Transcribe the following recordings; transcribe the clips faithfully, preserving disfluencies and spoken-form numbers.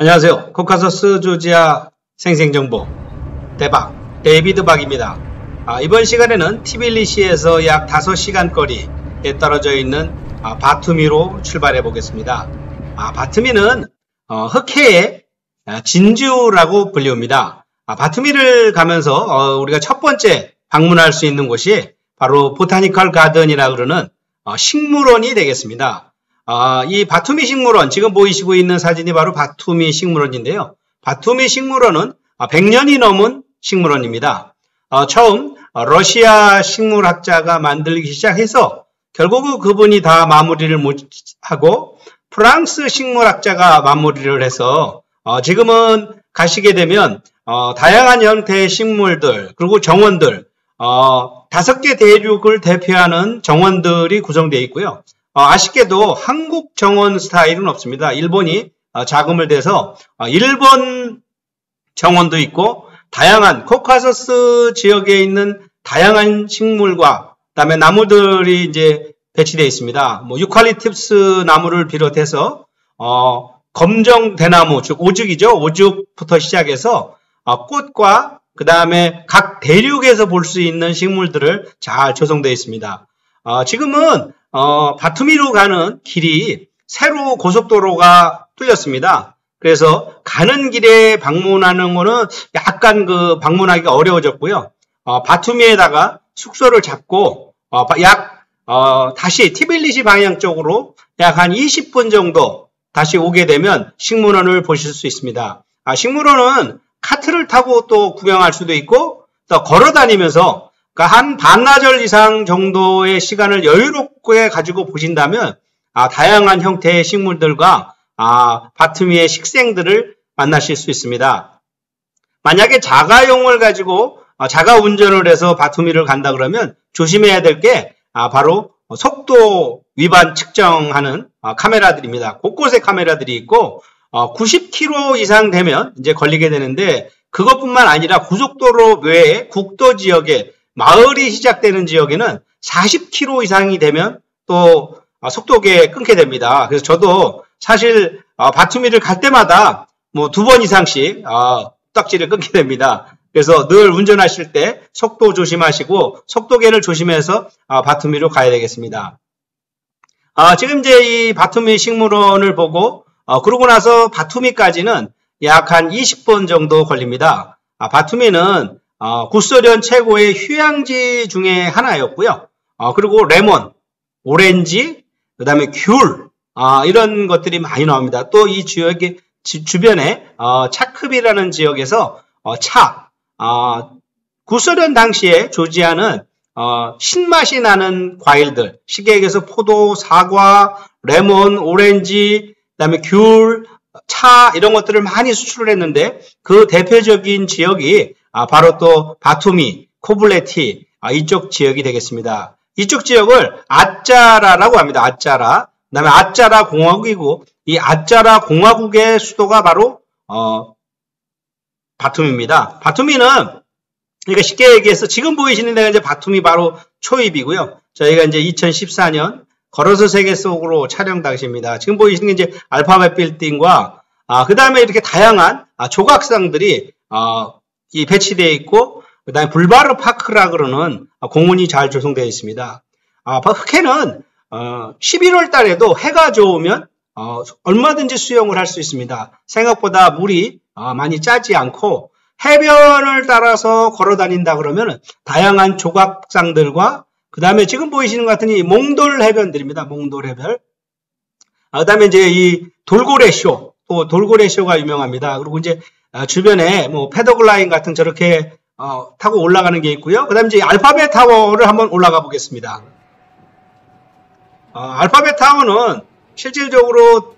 안녕하세요. 코카서스 조지아 생생정보 대박 데이비드 박입니다. 아, 이번 시간에는 티빌리시에서 약 다섯 시간 거리에 떨어져 있는 아, 바투미로 출발해 보겠습니다. 아, 바투미는 어, 흑해의 진주라고 불리웁니다. 아, 바투미를 가면서 어, 우리가 첫 번째 방문할 수 있는 곳이 바로 보타니컬 가든이라 그러는 어, 식물원이 되겠습니다. 아, 이 바투미 식물원, 지금 보이시고 있는 사진이 바로 바투미 식물원인데요. 바투미 식물원은 백 년이 넘은 식물원입니다. 어, 처음 러시아 식물학자가 만들기 시작해서 결국은 그분이 다 마무리를 하고 프랑스 식물학자가 마무리를 해서 어, 지금은 가시게 되면 어, 다양한 형태의 식물들 그리고 정원들 어, 다섯 개 대륙을 대표하는 정원들이 구성되어 있고요. 아쉽게도 한국 정원 스타일은 없습니다. 일본이 자금을 대서 일본 정원도 있고 다양한 코카서스 지역에 있는 다양한 식물과 그다음에 나무들이 이제 배치되어 있습니다. 뭐 유칼립투스 나무를 비롯해서 어, 검정 대나무, 즉 오죽이죠. 오죽부터 시작해서 어, 꽃과 그다음에 각 대륙에서 볼 수 있는 식물들을 잘 조성되어 있습니다. 어, 지금은 어, 바투미로 가는 길이 새로 고속도로가 뚫렸습니다. 그래서 가는 길에 방문하는 거는 약간 그 방문하기가 어려워졌고요. 어, 바투미에다가 숙소를 잡고 어, 약 어, 다시 티빌리시 방향 쪽으로 약 한 이십 분 정도 다시 오게 되면 식물원을 보실 수 있습니다. 아, 식물원은 카트를 타고 또 구경할 수도 있고 또 걸어 다니면서 한 반나절 이상 정도의 시간을 여유롭게 가지고 보신다면 아, 다양한 형태의 식물들과 아, 바투미의 식생들을 만나실 수 있습니다. 만약에 자가용을 가지고 아, 자가 운전을 해서 바투미를 간다 그러면 조심해야 될 게 아, 바로 속도 위반 측정하는 아, 카메라들입니다. 곳곳에 카메라들이 있고 어, 구십 킬로미터 이상 되면 이제 걸리게 되는데 그것뿐만 아니라 고속도로 외에 국도 지역에 마을이 시작되는 지역에는 사십 킬로미터 이상이 되면 또 속도계 끊게 됩니다. 그래서 저도 사실 바투미를 갈 때마다 뭐 두 번 이상씩 딱지를 끊게 됩니다. 그래서 늘 운전하실 때 속도 조심하시고 속도계를 조심해서 바투미로 가야 되겠습니다. 지금 이제 이 바투미 식물원을 보고 그러고 나서 바투미까지는 약 한 이십 분 정도 걸립니다. 바투미는 어, 구소련 최고의 휴양지 중에 하나였고요. 어, 그리고 레몬, 오렌지, 그 다음에 귤 어, 이런 것들이 많이 나옵니다. 또 이 지역의 지, 주변에 어, 차크비라는 지역에서 어, 차, 어, 구소련 당시에 조지아는 어, 신맛이 나는 과일들, 시계에서 포도, 사과, 레몬, 오렌지, 그 다음에 귤, 차 이런 것들을 많이 수출을 했는데 그 대표적인 지역이 아, 바로 또 바투미, 코블레티 아, 이쪽 지역이 되겠습니다. 이쪽 지역을 아짜라라고 합니다. 아짜라. 그 다음에 아짜라 공화국이고 이 아짜라 공화국의 수도가 바로 어, 바투미입니다. 바투미는 그러니까 쉽게 얘기해서 지금 보이시는 데가 이제 바투미 바로 초입이고요. 저희가 이제 이천십사 년 걸어서 세계 속으로 촬영 당시입니다. 지금 보이시는 게 이제 알파벳 빌딩과 아, 그 다음에 이렇게 다양한 아, 조각상들이 어, 이 배치되어 있고 그 다음에 불바르 파크라 그러는 공원이 잘 조성되어 있습니다. 아, 흑해는 어, 십일월 달에도 해가 좋으면 어, 얼마든지 수영을 할 수 있습니다. 생각보다 물이 어, 많이 짜지 않고 해변을 따라서 걸어 다닌다 그러면 다양한 조각상들과 그 다음에 지금 보이시는 것 같은 이 몽돌 해변들입니다. 몽돌 해변. 아, 그 다음에 이제 이 돌고래 쇼, 또 돌고래 쇼가 유명합니다. 그리고 이제 아, 주변에 뭐 패더글라인 같은 저렇게 어, 타고 올라가는 게 있고요. 그 다음 이제 알파벳 타워를 한번 올라가 보겠습니다. 어, 알파벳 타워는 실질적으로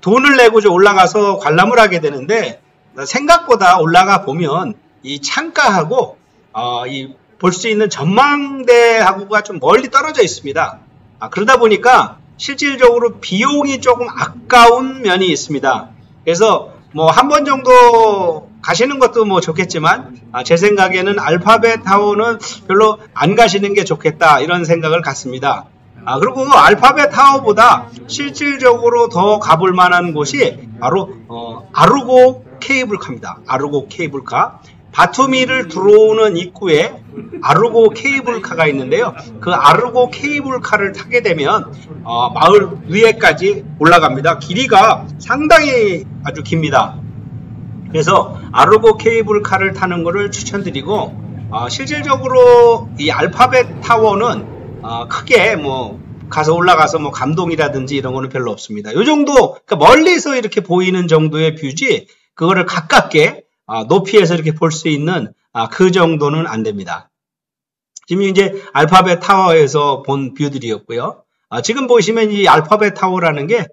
돈을 내고 올라가서 관람을 하게 되는데 생각보다 올라가 보면 이 창가하고 어, 이 볼 수 있는 전망대하고가 좀 멀리 떨어져 있습니다. 아, 그러다 보니까 실질적으로 비용이 조금 아까운 면이 있습니다. 그래서 뭐 한 번 정도 가시는 것도 뭐 좋겠지만 아, 제 생각에는 알파벳 타워는 별로 안 가시는 게 좋겠다 이런 생각을 갖습니다. 아, 그리고 알파벳 타워보다 실질적으로 더 가볼 만한 곳이 바로 어, 아르고 케이블카입니다. 아르고 케이블카. 바투미를 들어오는 입구에 아르고 케이블카가 있는데요. 그 아르고 케이블카를 타게 되면 어, 마을 위에까지 올라갑니다. 길이가 상당히 아주 깁니다. 그래서 아르고 케이블카를 타는 것을 추천드리고, 어, 실질적으로 이 알파벳 타워는 어, 크게 뭐 가서 올라가서 뭐 감동이라든지 이런 거는 별로 없습니다. 요 정도, 그러니까 멀리서 이렇게 보이는 정도의 뷰지, 그거를 가깝게 아, 높이에서 이렇게 볼 수 있는 아, 그 정도는 안 됩니다. 지금 이제 알파벳 타워에서 본 뷰들이었고요. 아, 지금 보시면 이 알파벳 타워라는 게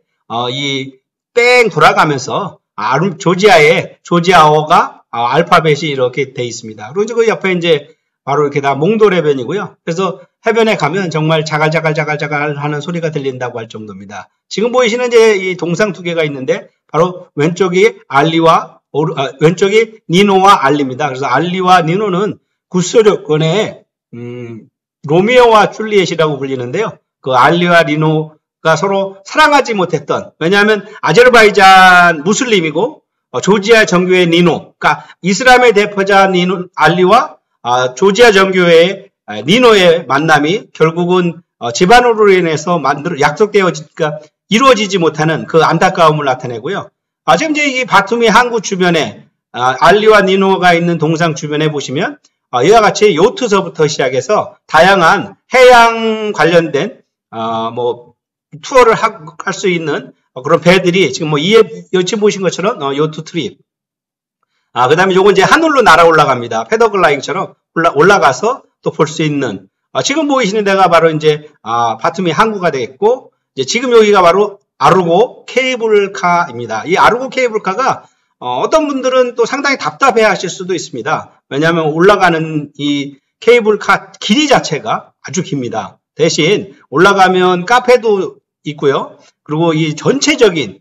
이 땡 어, 돌아가면서 아, 조지아의 조지아어가 아, 알파벳이 이렇게 돼 있습니다. 그리고 이제 그 옆에 이제 바로 이렇게 다 몽돌해변이고요. 그래서 해변에 가면 정말 자갈자갈자갈자갈 하는 소리가 들린다고 할 정도입니다. 지금 보이시는 이제 이 동상 두 개가 있는데 바로 왼쪽이 알리와 오르, 아, 왼쪽이 니노와 알리입니다. 그래서 알리와 니노는 구소련의 음, 로미오와 줄리엣이라고 불리는데요. 그 알리와 니노가 서로 사랑하지 못했던, 왜냐하면 아제르바이잔 무슬림이고 어, 조지아 정교회 니노, 그러니까 이슬람의 대표자 니노, 알리와 어, 조지아 정교회의 어, 니노의 만남이 결국은 어, 집안으로 인해서 만들, 약속되어지니까 이루어지지 못하는 그 안타까움을 나타내고요. 아, 지금 이제 이 바투미 항구 주변에, 아, 알리와 니노가 있는 동상 주변에 보시면, 아, 이와 같이 요트서부터 시작해서 다양한 해양 관련된, 아, 뭐, 투어를 할 수 있는 어, 그런 배들이 지금 뭐, 이에, 여치 보신 것처럼, 어, 요트 트립. 아, 그 다음에 요건 이제 하늘로 날아 올라갑니다. 패더글라이딩처럼 올라, 올라가서 또 볼 수 있는, 아, 지금 보이시는 데가 바로 이제, 아, 바투미 항구가 되겠고, 이제 지금 여기가 바로 아르고 케이블카입니다. 이 아르고 케이블카가 어, 어떤 분들은 또 상당히 답답해 하실 수도 있습니다. 왜냐하면 올라가는 이 케이블카 길이 자체가 아주 깁니다. 대신 올라가면 카페도 있고요. 그리고 이 전체적인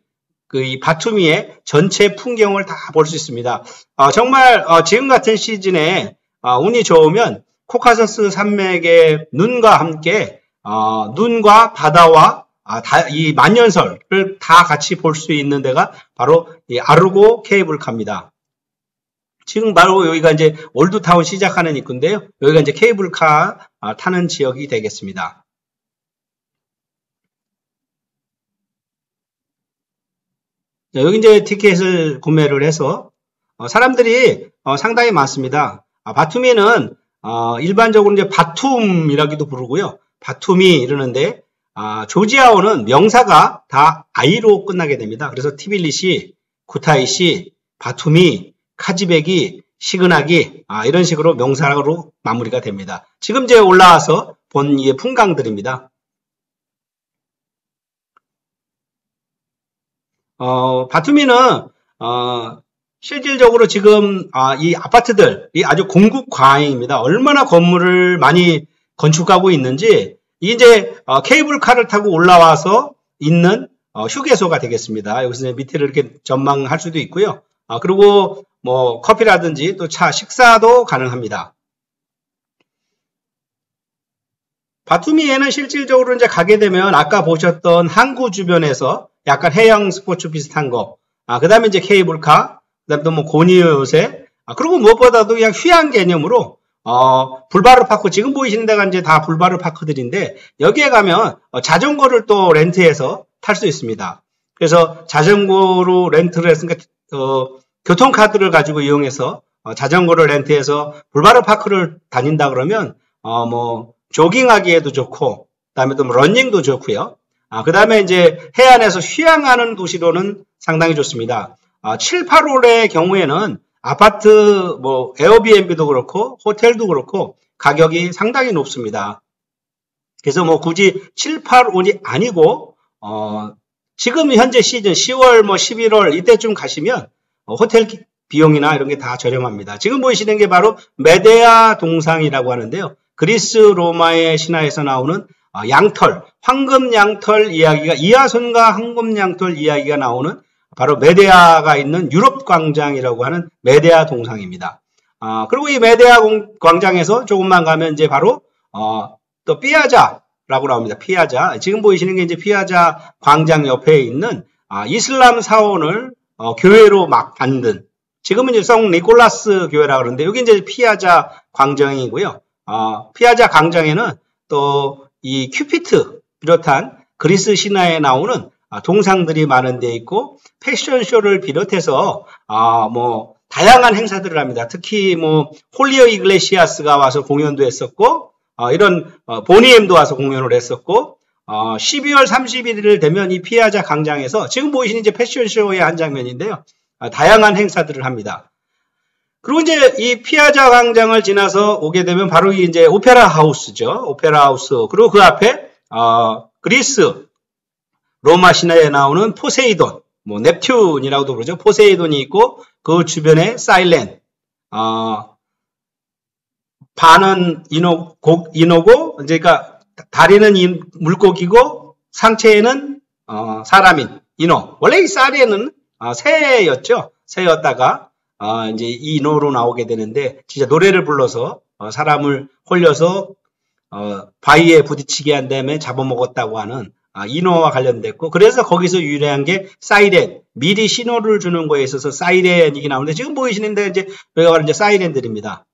그 이 바투미의 전체 풍경을 다 볼 수 있습니다. 아, 정말 어, 지금 같은 시즌에 아, 운이 좋으면 코카서스 산맥의 눈과 함께 어, 눈과 바다와 아, 다, 이 만년설을 다 같이 볼 수 있는 데가 바로 이 아르고 케이블카입니다. 지금 바로 여기가 이제 월드타운 시작하는 입구인데요. 여기가 이제 케이블카 아, 타는 지역이 되겠습니다. 자, 여기 이제 티켓을 구매를 해서 어, 사람들이 어, 상당히 많습니다. 아, 바투미는 어, 일반적으로 이제 바툼이라고도 부르고요. 바투미 이러는데, 아, 조지아어는 명사가 다 아이로 끝나게 됩니다. 그래서 티빌리시, 구타이시, 바투미, 카즈베기, 시그나기, 아, 이런 식으로 명사로 마무리가 됩니다. 지금 이제 올라와서 본 이 풍광들입니다. 어, 바투미는, 어, 실질적으로 지금, 아, 이 아파트들, 이 아주 공급 과잉입니다. 얼마나 건물을 많이 건축하고 있는지, 이제 어, 케이블카를 타고 올라와서 있는 어, 휴게소가 되겠습니다. 여기서 밑에를 이렇게 전망할 수도 있고요. 아, 그리고 뭐 커피라든지 또 차, 식사도 가능합니다. 바투미에는 실질적으로 이제 가게 되면 아까 보셨던 항구 주변에서 약간 해양 스포츠 비슷한 거, 아, 그 다음에 이제 케이블카, 그 다음에 또 뭐 고니어 요새, 아, 그리고 무엇보다도 그냥 휴양 개념으로 어, 불바르 파크, 지금 보이시는 데가 이제 다 불바르 파크들인데, 여기에 가면 어, 자전거를 또 렌트해서 탈 수 있습니다. 그래서 자전거로 렌트를 했으니까, 어, 교통카드를 가지고 이용해서 어, 자전거를 렌트해서 불바르 파크를 다닌다 그러면, 어, 뭐, 조깅하기에도 좋고, 그 다음에 또 뭐 러닝도 좋고요. 아, 그 다음에 이제 해안에서 휴양하는 도시로는 상당히 좋습니다. 아, 칠, 팔월의 경우에는 아파트, 뭐, 에어비앤비도 그렇고, 호텔도 그렇고, 가격이 상당히 높습니다. 그래서 뭐, 굳이 칠, 팔, 오이 아니고, 어, 지금 현재 시즌 시월, 뭐, 십일월, 이때쯤 가시면, 어, 호텔 비용이나 이런 게 다 저렴합니다. 지금 보이시는 게 바로 메데아 동상이라고 하는데요. 그리스 로마의 신화에서 나오는 어, 양털, 황금 양털 이야기가, 이하손과 황금 양털 이야기가 나오는 바로 메데아가 있는 유럽 광장이라고 하는 메데아 동상입니다. 아, 그리고 이 메데아 광장에서 조금만 가면 이제 바로 어, 또 피아자, 라고 나옵니다. 피아자. 지금 보이시는 게 이제 피아자 광장 옆에 있는 아, 이슬람 사원을 어, 교회로 막 만든, 지금은 이제 성 니콜라스 교회라 그러는데, 여기 이제 피아자 광장이고요. 어, 피아자 광장에는 또 이 큐피트 비롯한 그리스 신화에 나오는 어, 동상들이 많은 데 있고, 패션쇼를 비롯해서 어, 뭐 다양한 행사들을 합니다. 특히 뭐 홀리어 이글레시아스가 와서 공연도 했었고, 어, 이런 어, 보니엠도 와서 공연을 했었고, 어, 십이월 삼십일일 되면 이 피아자 광장에서 지금 보이시는 이제 패션쇼의 한 장면인데요. 어, 다양한 행사들을 합니다. 그리고 이제 이 피아자 광장을 지나서 오게 되면 바로 이제 오페라 하우스죠. 오페라 하우스. 그리고 그 앞에 어, 그리스 로마 신화에 나오는 포세이돈, 뭐 넵튠이라고도 부르죠. 포세이돈이 있고, 그 주변에 사일렌, 어, 반은 인어, 고, 인어고, 그러니까 다리는 인, 물고기고, 상체에는 어, 사람인 인어. 원래 이 쌀에는 어, 새였죠. 새였다가 어, 이제 인어로 나오게 되는데, 진짜 노래를 불러서 어, 사람을 홀려서 어, 바위에 부딪히게 한 다음에 잡아먹었다고 하는, 아, 인어와 관련됐고, 그래서 거기서 유래한 게 사이렌, 미리 신호를 주는 거에 있어서 사이렌이 나오는데, 지금 보이시는 데가 이제 저희가 말하는 이제 사이렌들입니다.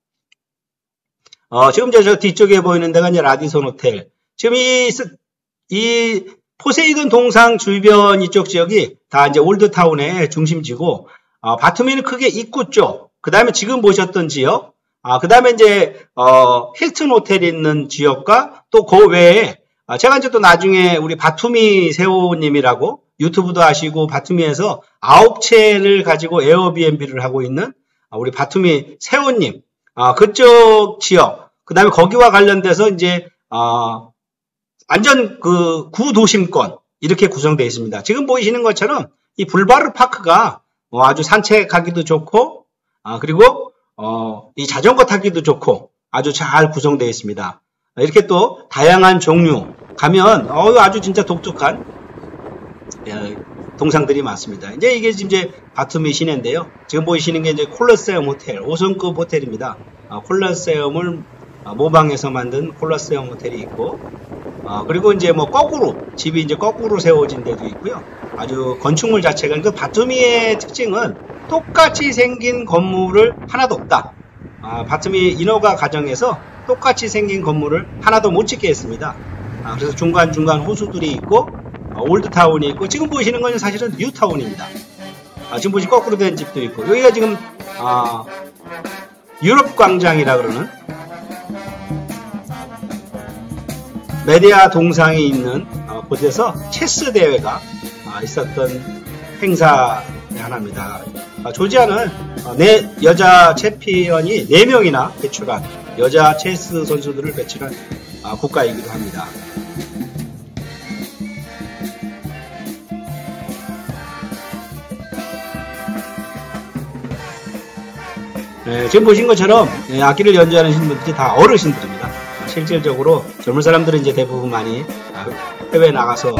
어, 지금 저, 저 뒤쪽에 보이는 데가 이제 라디손 호텔. 지금 이, 이 포세이돈 동상 주변 이쪽 지역이 다 이제 올드타운의 중심지고, 어, 바투미는 크게 입구 쪽, 그 다음에 지금 보셨던 지역, 아, 그 다음에 이제 어, 힐튼 호텔 있는 지역과 또 그 외에, 제가 이제 또 나중에 우리 바투미 세호님이라고 유튜브도 하시고, 바투미에서 아홉 채를 가지고 에어비앤비를 하고 있는 우리 바투미 세호님, 아, 그쪽 지역, 그 다음에 거기와 관련돼서 이제 어, 안전 그 구도심권 이렇게 구성되어 있습니다. 지금 보이시는 것처럼 이 불바르 파크가 어, 아주 산책하기도 좋고, 아, 그리고 어, 이 자전거 타기도 좋고 아주 잘 구성되어 있습니다. 이렇게 또 다양한 종류 가면 어우 아주 진짜 독특한 동상들이 많습니다. 이제 이게 지금 이제 바투미 시내인데요. 지금 보이시는 게 이제 콜로세움 호텔, 오성급 호텔입니다. 아, 콜로세움을 모방해서 만든 콜로세움 호텔이 있고, 아, 그리고 이제 뭐 거꾸로 집이 이제 거꾸로 세워진 데도 있고요. 아주 건축물 자체가, 그 바투미의 특징은 똑같이 생긴 건물을 하나도 없다. 아, 바투미 인허가 가정에서 똑같이 생긴 건물을 하나도 못 짓게 했습니다. 아, 그래서 중간중간 호수들이 있고, 어, 올드타운이 있고, 지금 보시는 건 사실은 뉴타운입니다. 아, 지금 보시면 거꾸로 된 집도 있고, 여기가 지금 아, 유럽광장이라 그러는 메데아 동상이 있는 어, 곳에서 체스 대회가 아, 있었던 행사 하나입니다. 아, 조지아는 어, 네, 여자 챔피언이 네 명이나 배출한, 여자 체스 선수들을 배출한 아, 국가이기도 합니다. 네, 지금 보신 것처럼 네, 악기를 연주하는 분들이 다 어르신들입니다. 아, 실질적으로 젊은 사람들은 이제 대부분 많이 아, 해외에 나가서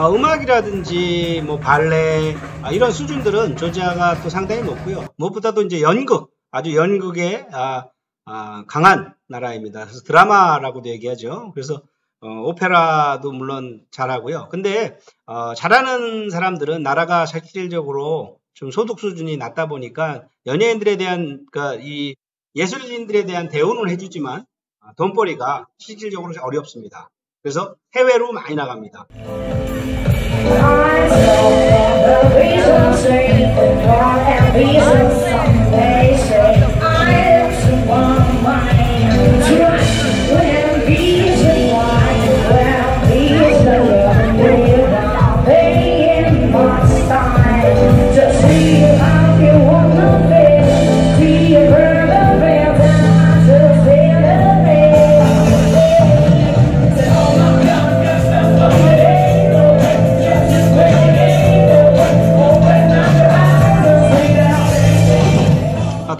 어, 음악이라든지 뭐 발레, 아, 이런 수준들은 조지아가 또 상당히 높고요. 무엇보다도 이제 연극, 아주 연극에 아, 아, 강한 나라입니다. 그래서 드라마라고도 얘기하죠. 그래서 어, 오페라도 물론 잘하고요. 근데 어, 잘하는 사람들은 나라가 실질적으로 좀 소득 수준이 낮다 보니까 연예인들에 대한, 그러니까 이 예술인들에 대한 대우는 해주지만 아, 돈벌이가 실질적으로 어렵습니다. 그래서 해외로 많이 나갑니다.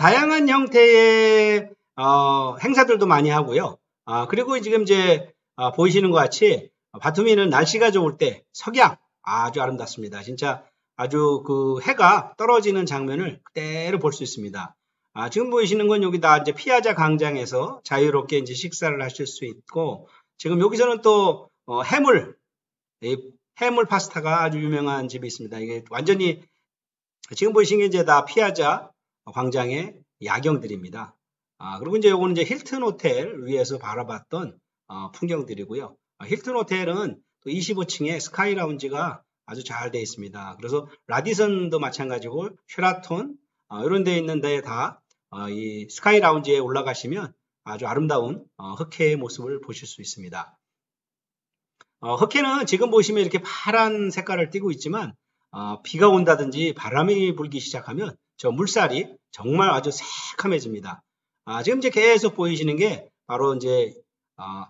다양한 형태의 어, 행사들도 많이 하고요. 아, 그리고 지금 이제 아, 보이시는 것 같이 바투미는 날씨가 좋을 때 석양 아주 아름답습니다. 진짜 아주 그 해가 떨어지는 장면을 그대로 볼 수 있습니다. 아, 지금 보이시는 건 여기다 이제 피아자 광장에서 자유롭게 이제 식사를 하실 수 있고, 지금 여기서는 또 어, 해물, 이 해물 파스타가 아주 유명한 집이 있습니다. 이게 완전히 지금 보이시는 게 이제 다 피아자 광장의 야경들입니다. 아, 그리고 이제 요거는 이제 힐튼 호텔 위에서 바라봤던 어, 풍경들이고요. 아, 힐튼 호텔은 또 이십오 층에 스카이 라운지가 아주 잘 되어 있습니다. 그래서 라디선도 마찬가지고 쉐라톤 어, 이런 데 있는데 다 어, 이 스카이 라운지에 올라가시면 아주 아름다운 어, 흑해의 모습을 보실 수 있습니다. 어, 흑해는 지금 보시면 이렇게 파란 색깔을 띠고 있지만 어, 비가 온다든지 바람이 불기 시작하면 저 물살이 정말 아주 새카매집니다. 아, 지금 이제 계속 보이시는 게 바로 이제 어,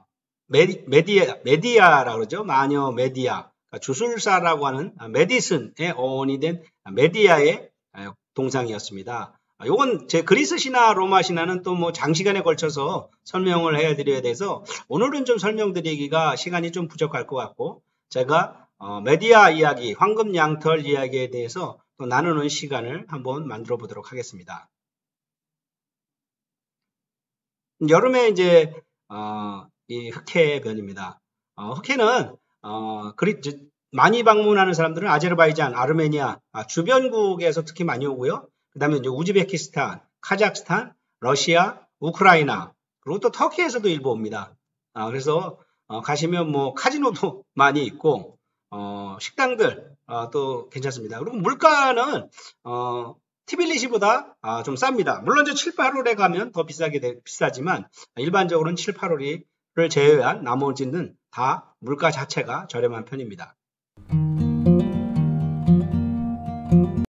메디, 메디아, 메디아라고 그러죠. 마녀 메디아, 주술사라고 하는 메디슨에 어원이 된 메디아의 동상이었습니다. 요건 제 그리스 신화, 로마 신화는 또 뭐 장시간에 걸쳐서 설명을 해드려야 돼서 오늘은 좀 설명드리기가 시간이 좀 부족할 것 같고, 제가 어, 메디아 이야기, 황금 양털 이야기에 대해서 또 나누는 시간을 한번 만들어 보도록 하겠습니다. 여름에 이제 어, 이 흑해 변입니다. 어, 흑해는 어, 그리, 많이 방문하는 사람들은 아제르바이잔, 아르메니아 아, 주변국에서 특히 많이 오고요. 그 다음에 이제 우즈베키스탄, 카자흐스탄, 러시아, 우크라이나, 그리고 또 터키에서도 일부 옵니다. 아, 그래서 어, 가시면 뭐 카지노도 많이 있고 어, 식당들 어, 또 괜찮습니다. 그리고 물가는 어, 티빌리시보다 아, 좀 쌉니다. 물론 이제 칠, 팔월에 가면 더 비싸게 되, 비싸지만 일반적으로는 칠, 팔월을 제외한 나머지는 다 물가 자체가 저렴한 편입니다.